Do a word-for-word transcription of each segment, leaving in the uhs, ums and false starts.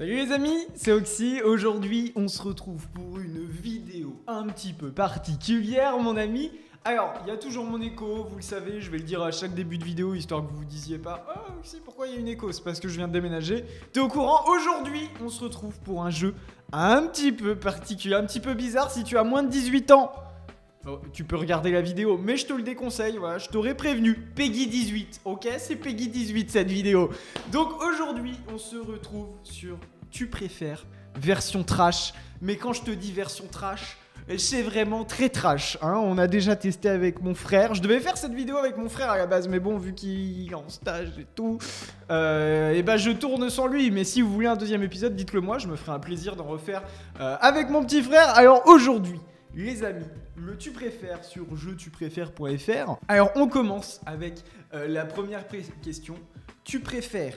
Salut les amis, c'est Oxy. Aujourd'hui, on se retrouve pour une vidéo un petit peu particulière, mon ami. Alors, il y a toujours mon écho, vous le savez, je vais le dire à chaque début de vidéo, histoire que vous vous disiez pas « Oh, Oxy, pourquoi il y a une écho ?» C'est parce que je viens de déménager. T'es au courant? Aujourd'hui, on se retrouve pour un jeu un petit peu particulier, un petit peu bizarre si tu as moins de dix-huit ans. Bon, tu peux regarder la vidéo, mais je te le déconseille, voilà, je t'aurais prévenu. Peggy dix-huit, ok? C'est Peggy dix-huit cette vidéo. Donc aujourd'hui, on se retrouve sur Tu préfères, version trash. Mais quand je te dis version trash, c'est vraiment très trash, hein. On a déjà testé avec mon frère. Je devais faire cette vidéo avec mon frère à la base, mais bon, vu qu'il est en stage et tout, euh, et ben je tourne sans lui. Mais si vous voulez un deuxième épisode, dites-le moi, je me ferai un plaisir d'en refaire euh, avec mon petit frère. Alors aujourd'hui, les amis, le tu préfères sur je-tu-préfères.fr. Alors on commence avec euh, la première question. Tu préfères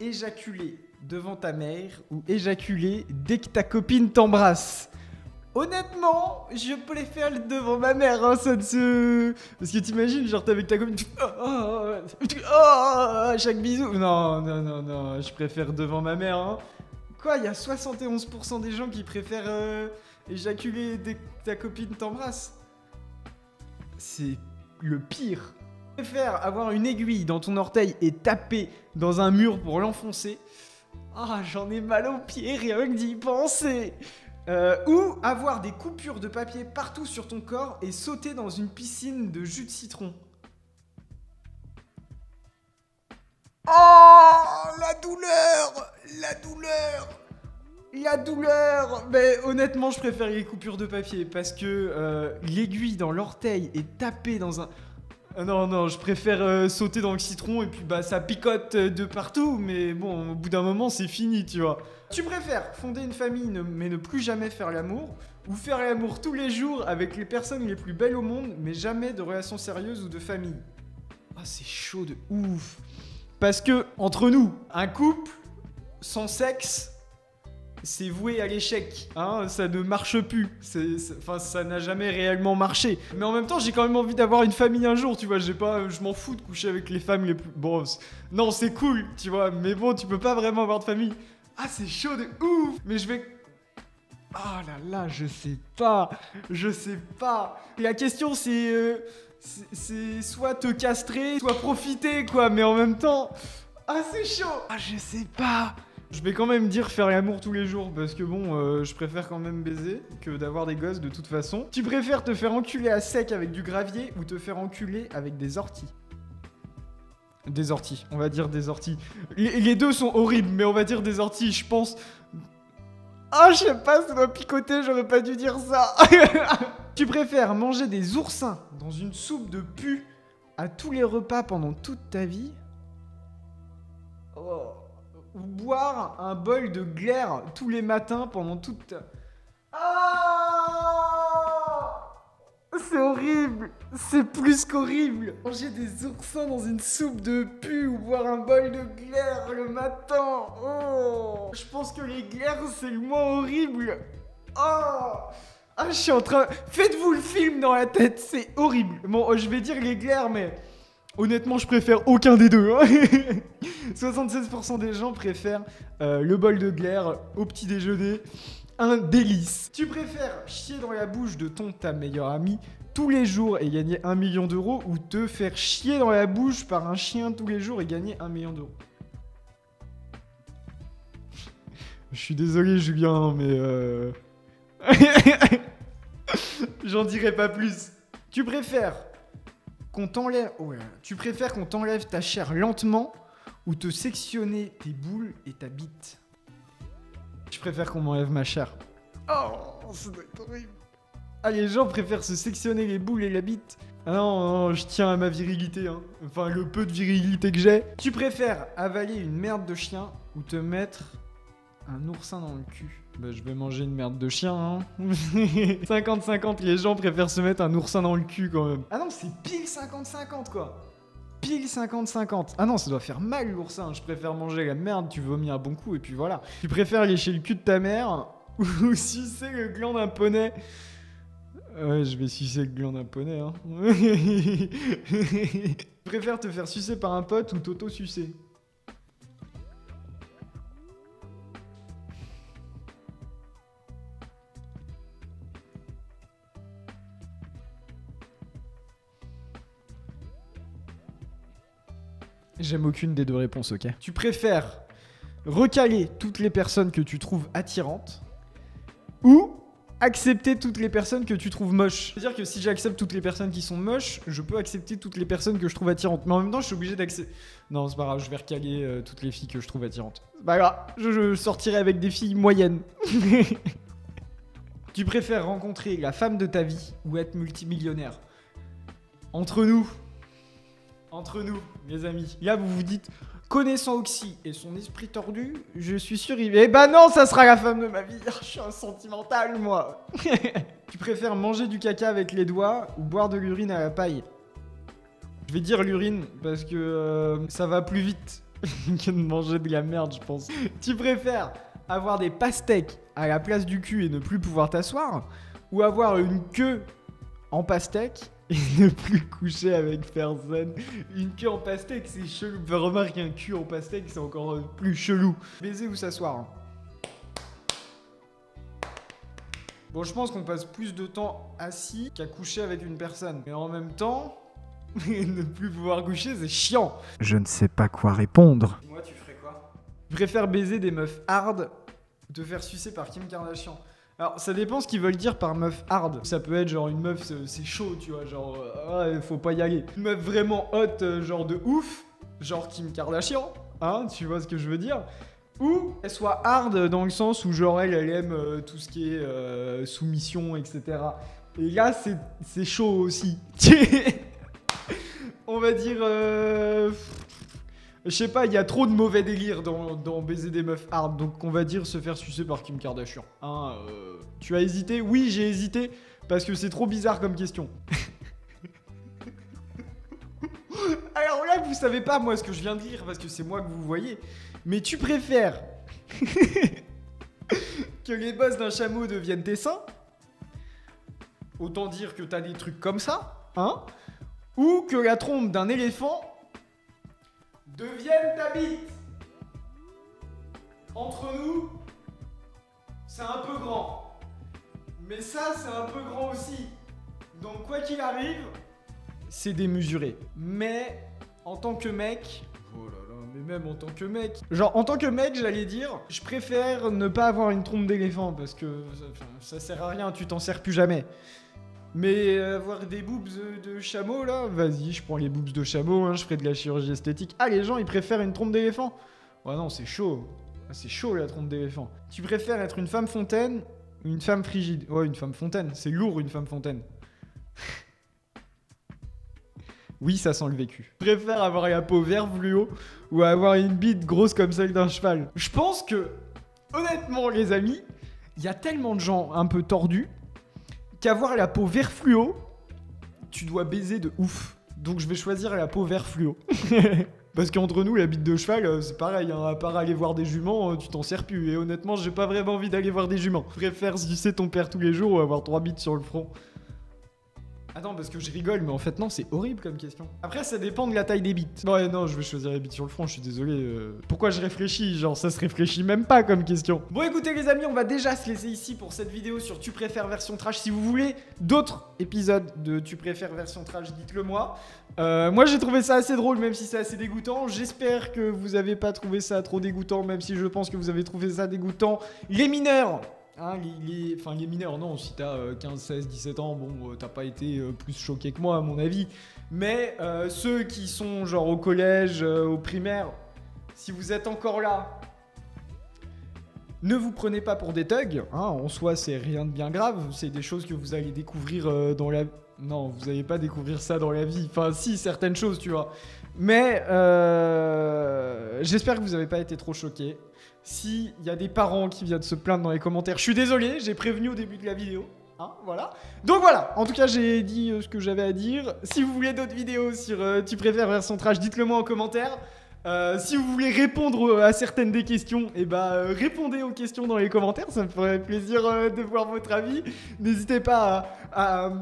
éjaculer devant ta mère ou éjaculer dès que ta copine t'embrasse? Honnêtement, je préfère le devant ma mère, hein, ça ne se... Parce que t'imagines, genre t'es avec ta copine... Oh, oh, oh, chaque bisou... Non, non, non, non, je préfère devant ma mère, hein. Quoi, il y a soixante et onze pour cent des gens qui préfèrent... Euh... éjaculer dès que ta copine t'embrasse. C'est le pire. Je préfère avoir une aiguille dans ton orteil et taper dans un mur pour l'enfoncer. Ah, oh, j'en ai mal aux pieds rien que d'y penser. Euh, ou avoir des coupures de papier partout sur ton corps et sauter dans une piscine de jus de citron. Oh, la douleur, la douleur. La douleur! Mais honnêtement, je préfère les coupures de papier parce que euh, l'aiguille dans l'orteil est tapée dans un... Non, non, je préfère euh, sauter dans le citron et puis bah ça picote de partout. Mais bon, au bout d'un moment, c'est fini, tu vois. Tu préfères fonder une famille mais ne plus jamais faire l'amour, ou faire l'amour tous les jours avec les personnes les plus belles au monde mais jamais de relations sérieuses ou de famille? Ah, c'est chaud de ouf. Parce que, entre nous, un couple sans sexe... c'est voué à l'échec, hein, ça ne marche plus, enfin ça n'a jamais réellement marché. Mais en même temps, j'ai quand même envie d'avoir une famille un jour, tu vois, j'ai pas, je m'en fous de coucher avec les femmes les plus... Bon, non, c'est cool, tu vois, mais bon, tu peux pas vraiment avoir de famille. Ah, c'est chaud de ouf. Mais je vais... Ah là là, je sais pas, je sais pas. La question, c'est... Euh, c'est soit te castrer, soit profiter, quoi, mais en même temps... Ah, c'est chaud. Ah, je sais pas. Je vais quand même dire faire l'amour tous les jours parce que bon, euh, je préfère quand même baiser que d'avoir des gosses de toute façon. Tu préfères te faire enculer à sec avec du gravier ou te faire enculer avec des orties? Des orties, on va dire des orties. Les, les deux sont horribles, mais on va dire des orties, je pense. Ah, je sais pas, ça doit picoter, j'aurais pas dû dire ça. Tu préfères manger des oursins dans une soupe de pu à tous les repas pendant toute ta vie? Oh. Ou boire un bol de glaire tous les matins pendant toute... Ah, c'est horrible. C'est plus qu'horrible. Manger des oursins dans une soupe de pu ou boire un bol de glaire le matin. Oh, je pense que les glaires, c'est le moins horrible. Oh. Ah, je suis en train... Faites-vous le film dans la tête, c'est horrible. Bon, je vais dire les glaires, mais... Honnêtement, je préfère aucun des deux, hein. soixante-seize pour cent des gens préfèrent euh, le bol de glaire au petit déjeuner. Un délice. Tu préfères chier dans la bouche de ton ta meilleure amie tous les jours et gagner un million d'euros, ou te faire chier dans la bouche par un chien tous les jours et gagner un million d'euros? Je suis désolé Julien, mais euh... j'en dirai pas plus. Tu préfères qu'on t'enlève... Oh là là. Tu préfères qu'on t'enlève ta chair lentement ou te sectionner tes boules et ta bite? Je préfère qu'on m'enlève ma chair. Oh, ça doit être horrible. Ah, les gens préfèrent se sectionner les boules et la bite. Ah non, non, je tiens à ma virilité, hein. Enfin, le peu de virilité que j'ai. Tu préfères avaler une merde de chien ou te mettre un oursin dans le cul? Bah, je vais manger une merde de chien, hein. cinquante cinquante, les gens préfèrent se mettre un oursin dans le cul, quand même. Ah non, c'est pile cinquante cinquante, quoi. Pile cinquante cinquante. Ah non, ça doit faire mal, l'oursin. Je préfère manger la merde, tu vomis un bon coup, et puis voilà. Tu préfères lécher le cul de ta mère ou sucer le gland d'un poney? Ouais, je vais sucer le gland d'un poney, hein. Tu préfères te faire sucer par un pote ou t'auto-sucer? J'aime aucune des deux réponses, ok. Tu préfères recaler toutes les personnes que tu trouves attirantes ou accepter toutes les personnes que tu trouves moches? C'est-à-dire que si j'accepte toutes les personnes qui sont moches, je peux accepter toutes les personnes que je trouve attirantes. Mais en même temps, je suis obligé d'accepter... Non, c'est pas grave, je vais recaler euh, toutes les filles que je trouve attirantes. Bah grave, je, je sortirai avec des filles moyennes. Tu préfères rencontrer la femme de ta vie ou être multimillionnaire? Entre nous, entre nous, mes amis, là vous vous dites... Connaissant Oxy et son esprit tordu, je suis sûr il... Eh bah ben non, ça sera la femme de ma vie. Je suis un sentimental, moi. Tu préfères manger du caca avec les doigts ou boire de l'urine à la paille? Je vais dire l'urine parce que euh, ça va plus vite que de manger de la merde, je pense. Tu préfères avoir des pastèques à la place du cul et ne plus pouvoir t'asseoir, ou avoir une queue en pastèque et ne plus coucher avec personne? Une queue en pastèque, c'est chelou. Enfin, remarque, un cul en pastèque, c'est encore plus chelou. Baiser ou s'asseoir, hein. Bon, je pense qu'on passe plus de temps assis qu'à coucher avec une personne. Mais en même temps, ne plus pouvoir coucher, c'est chiant. Je ne sais pas quoi répondre. Moi, tu ferais quoi? Je préfère baiser des meufs hard ou te faire sucer par Kim Kardashian. Alors, ça dépend ce qu'ils veulent dire par meuf hard. Ça peut être genre une meuf, c'est chaud, tu vois, genre, euh, faut pas y aller. Une meuf vraiment hot, euh, genre de ouf, genre Kim Kardashian, hein, tu vois ce que je veux dire. Ou elle soit hard dans le sens où genre elle, elle aime euh, tout ce qui est euh, soumission, et cetera. Et là, c'est chaud aussi. On va dire... Euh... Je sais pas, il y a trop de mauvais délires dans, dans baiser des meufs hard, donc on va dire se faire sucer par Kim Kardashian. Hein, euh... Tu as hésité? Oui, j'ai hésité, parce que c'est trop bizarre comme question. Alors là, vous savez pas, moi, ce que je viens de dire, parce que c'est moi que vous voyez, mais tu préfères que les bosses d'un chameau deviennent tes seins? Autant dire que t'as des trucs comme ça, hein? Ou que la trompe d'un éléphant... devienne ta bite. Entre nous, c'est un peu grand. Mais ça, c'est un peu grand aussi. Donc quoi qu'il arrive, c'est démesuré. Mais en tant que mec... Oh là là, mais même en tant que mec... Genre en tant que mec, j'allais dire, je préfère ne pas avoir une trompe d'éléphant parce que ça, ça sert à rien, tu t'en sers plus jamais. Mais avoir des boobs de chameau, là, vas-y, je prends les boobs de chameau, hein, je ferai de la chirurgie esthétique. Ah, les gens, ils préfèrent une trompe d'éléphant. Ouais, non, c'est chaud. C'est chaud, la trompe d'éléphant. Tu préfères être une femme fontaine ou une femme frigide? Ouais, une femme fontaine. C'est lourd, une femme fontaine. Oui, ça sent le vécu. Tu préfères avoir la peau vert fluo ou avoir une bite grosse comme celle d'un cheval? Je pense que, honnêtement, les amis, il y a tellement de gens un peu tordus qu'avoir la peau vert fluo, tu dois baiser de ouf. Donc je vais choisir la peau vert fluo. Parce qu'entre nous, la bite de cheval, c'est pareil, hein, à part aller voir des juments, tu t'en sers plus. Et honnêtement, j'ai pas vraiment envie d'aller voir des juments. Je préfère sucer ton père tous les jours ou avoir trois bites sur le front. Attends, parce que je rigole, mais en fait non, c'est horrible comme question. Après, ça dépend de la taille des bites. Ouais, non, je vais choisir les bites sur le front, je suis désolé. Euh... Pourquoi je réfléchis? Genre, ça se réfléchit même pas comme question. Bon, écoutez les amis, on va déjà se laisser ici pour cette vidéo sur Tu préfères version trash. Si vous voulez d'autres épisodes de Tu préfères version trash, dites-le moi. Euh, moi, j'ai trouvé ça assez drôle, même si c'est assez dégoûtant. J'espère que vous avez pas trouvé ça trop dégoûtant, même si je pense que vous avez trouvé ça dégoûtant. Les mineurs! Hein, les, les, enfin les mineurs, non, si t'as euh, quinze, seize, dix-sept ans, bon, euh, t'as pas été euh, plus choqué que moi, à mon avis. Mais euh, ceux qui sont genre au collège, euh, au primaire, si vous êtes encore là, ne vous prenez pas pour des thugs. Hein, en soi, c'est rien de bien grave, c'est des choses que vous allez découvrir euh, dans la... Non, vous n'allez pas découvrir ça dans la vie. Enfin, si, certaines choses, tu vois. Mais euh, j'espère que vous n'avez pas été trop choqués. S'il y a des parents qui viennent se plaindre dans les commentaires, je suis désolé, j'ai prévenu au début de la vidéo. Hein, voilà. Donc voilà, en tout cas, j'ai dit euh, ce que j'avais à dire. Si vous voulez d'autres vidéos sur euh, Tu préfères version trash, dites-le moi en commentaire. Euh, si vous voulez répondre à certaines des questions, et bah, euh, répondez aux questions dans les commentaires, ça me ferait plaisir euh, de voir votre avis. N'hésitez pas à... à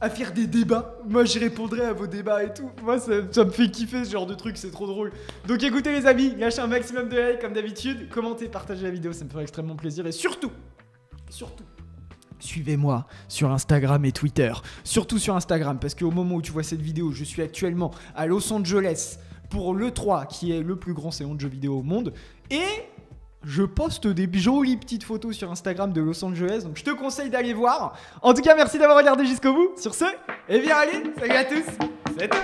à faire des débats, moi je répondrai à vos débats et tout, moi ça, ça me fait kiffer ce genre de truc, c'est trop drôle. Donc écoutez les amis, lâchez un maximum de likes comme d'habitude, commentez, partagez la vidéo, ça me ferait extrêmement plaisir et surtout, surtout, suivez-moi sur Instagram et Twitter, surtout sur Instagram parce qu'au moment où tu vois cette vidéo, je suis actuellement à Los Angeles pour l'E trois, qui est le plus grand salon de jeux vidéo au monde. Et je poste des jolies petites photos sur Instagram de Los Angeles, donc je te conseille d'aller voir. En tout cas, merci d'avoir regardé jusqu'au bout. Sur ce, et bien allez, salut à tous, c'est tout.